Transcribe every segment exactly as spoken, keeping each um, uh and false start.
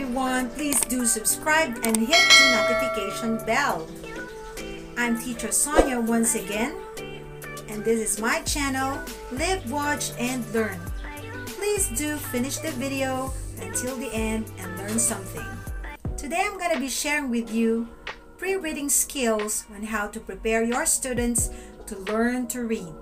everyone. Please do subscribe and hit the notification bell. I'm Teacher Sonia once again, and this is my channel, Live, Watch and Learn. Please do finish the video until the end and learn something. Today I'm going to be sharing with you pre-reading skills on how to prepare your students to learn to read.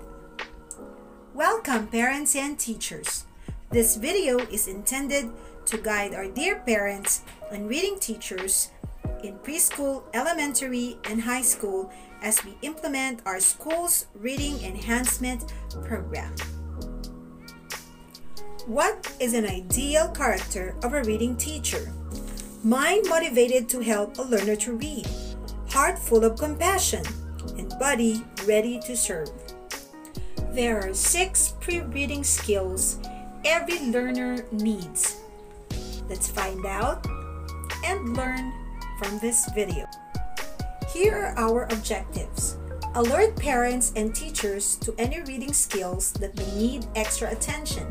Welcome, parents and teachers. This video is intended to guide our dear parents and reading teachers in preschool, elementary, and high school as we implement our school's reading enhancement program. What is an ideal character of a reading teacher? Mind motivated to help a learner to read, heart full of compassion, and body ready to serve. There are six pre-reading skills every learner needs. Let's find out and learn from this video. Here are our objectives. Alert parents and teachers to any reading skills that may need extra attention.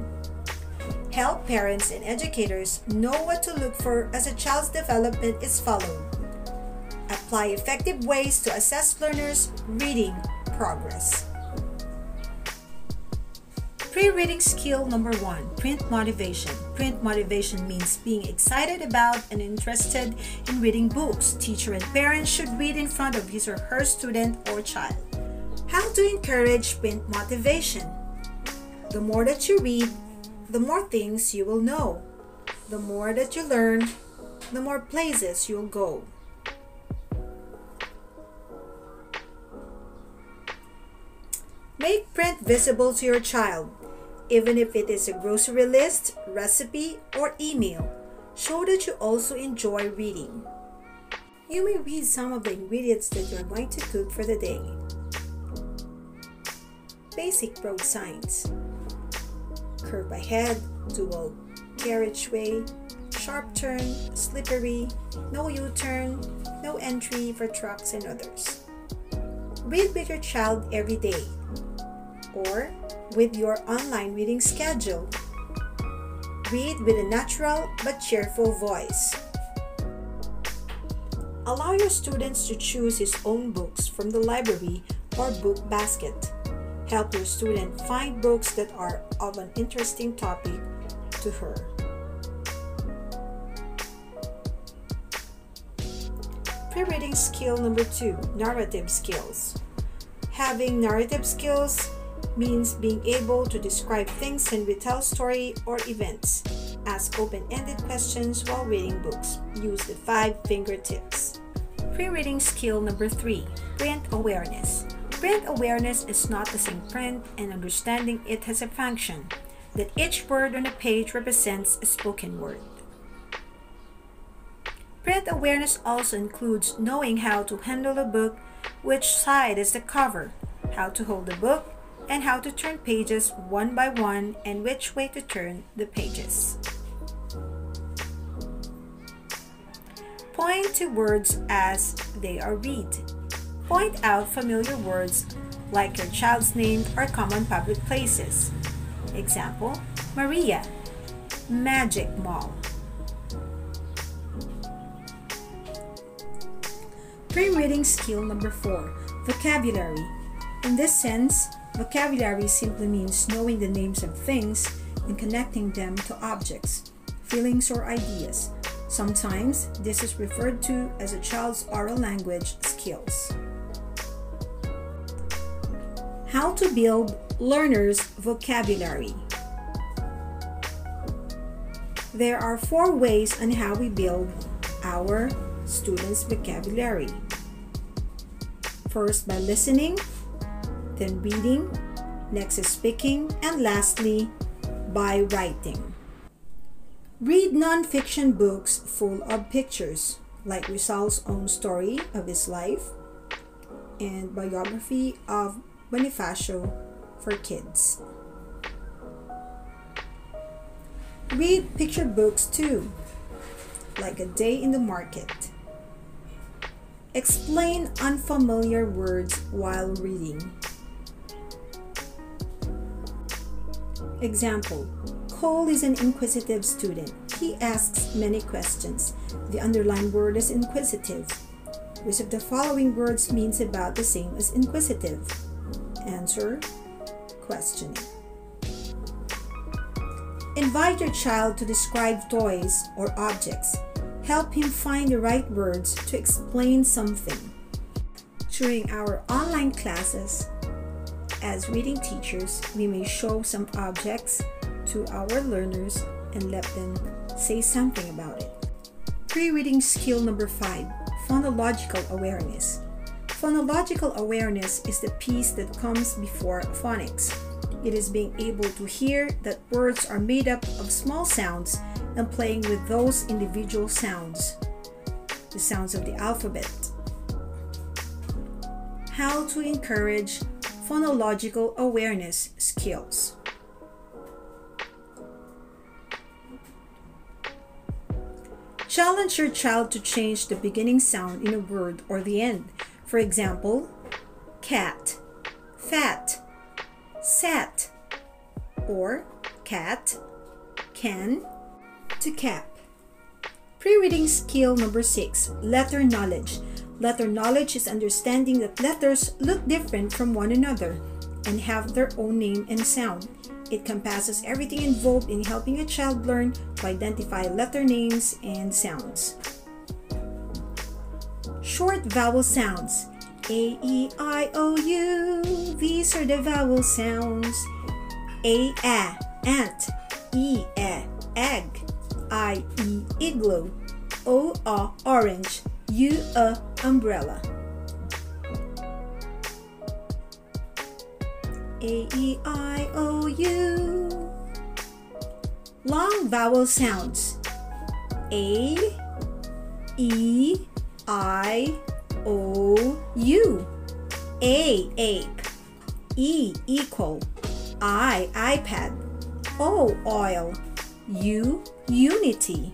Help parents and educators know what to look for as a child's development is followed. Apply effective ways to assess learners' reading progress. Pre-reading skill number one, print motivation. Print motivation means being excited about and interested in reading books. Teacher and parents should read in front of his or her student or child. How to encourage print motivation? The more that you read, the more things you will know. The more that you learn, the more places you'll go. Make print visible to your child. Even if it is a grocery list, recipe, or email, show that you also enjoy reading. You may read some of the ingredients that you are going to cook for the day. Basic road signs: curve ahead, dual carriageway, sharp turn, slippery, no U-turn, no entry for trucks and others. Read with your child every day or with your online reading schedule. Read with a natural but cheerful voice. Allow your students to choose his own books from the library or book basket. Help your student find books that are of an interesting topic to her. Pre-reading skill number two, narrative skills. Having narrative skills means being able to describe things and retell story or events. Ask open-ended questions while reading books. Use the five fingertips. Pre-reading skill number three, print awareness. Print awareness is noticing print and understanding it has a function, that each word on a page represents a spoken word. Print awareness also includes knowing how to handle a book, which side is the cover, how to hold a book, and how to turn pages one by one and which way to turn the pages. Point to words as they are read. Point out familiar words like your child's name or common public places. Example, Maria, Magic Mall. Pre-reading skill number four, vocabulary. In this sense, vocabulary simply means knowing the names of things and connecting them to objects, feelings, or ideas. Sometimes this is referred to as a child's oral language skills. How to build learners' vocabulary. There are four ways on how we build our students' vocabulary. First, by listening. Then reading, next is speaking, and lastly, by writing. Read non-fiction books full of pictures, like Rizal's own story of his life and biography of Bonifacio for kids. Read picture books too, like A Day in the Market. Explain unfamiliar words while reading. Example, Cole is an inquisitive student. He he asks many questions. The underlined word is inquisitive. Which of the following words means about the same as inquisitive? Answer: questioning. Invite your child to describe toys or objects. Help him find the right words to explain something. During our online classes, as reading teachers, we may show some objects to our learners and let them say something about it. Pre-reading skill number five, phonological awareness. Phonological awareness is the piece that comes before phonics. It is being able to hear that words are made up of small sounds and playing with those individual sounds, the sounds of the alphabet. How to encourage phonological awareness skills. Challenge your child to change the beginning sound in a word or the end. For example, cat, fat, sat, or cat, can, to cap. Pre-reading skill number six, letter knowledge. Letter knowledge is understanding that letters look different from one another and have their own name and sound. It encompasses everything involved in helping a child learn to identify letter names and sounds. Short vowel sounds. A, E, I, O, U. These are the vowel sounds. A, A, ant. E, E, egg. I, E, igloo. O, A, orange. U, A, umbrella. A, E, I, O, U. Long vowel sounds. A, E, I, O, U. A, ape. E, equal. I, iPad. O, oil. U, unity.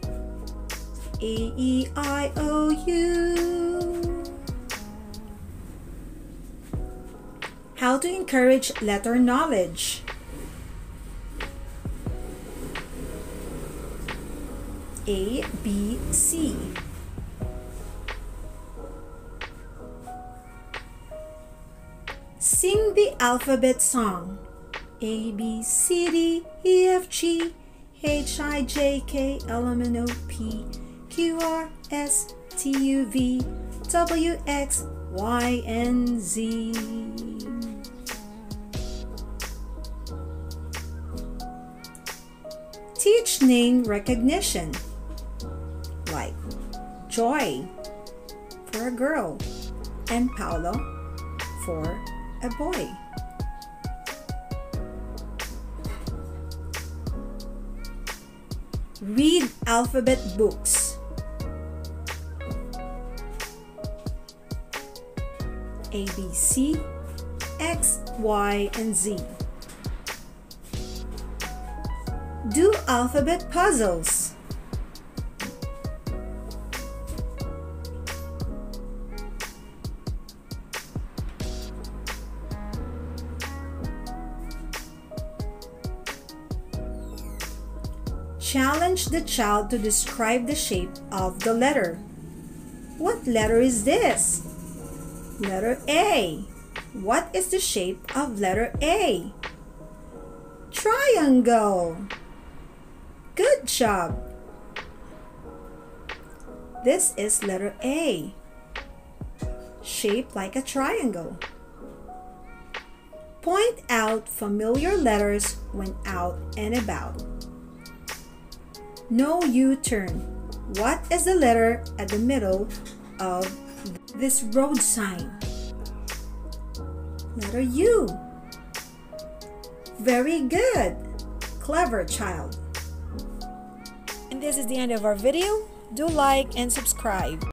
A, E, I, O, U. How to encourage letter knowledge. A, B, C. Sing the alphabet song. A, B, C, D, E, F, G, H, I, J, K, L, M, N, O, P, Q, R, S, T, U, V, W, X, Y, and Z. Teach name recognition, like Joy for a girl and Paolo for a boy. Read alphabet books. A, B, C, X, Y, and Z. Do alphabet puzzles. Challenge the child to describe the shape of the letter. What letter is this? Letter A. What is the shape of letter A? Triangle. Good job. This is letter A. Shaped like a triangle. Point out familiar letters when out and about. No U-turn. What is the letter at the middle of this road sign? Letter U. Very good. Clever child. And this is the end of our video. Do like and subscribe.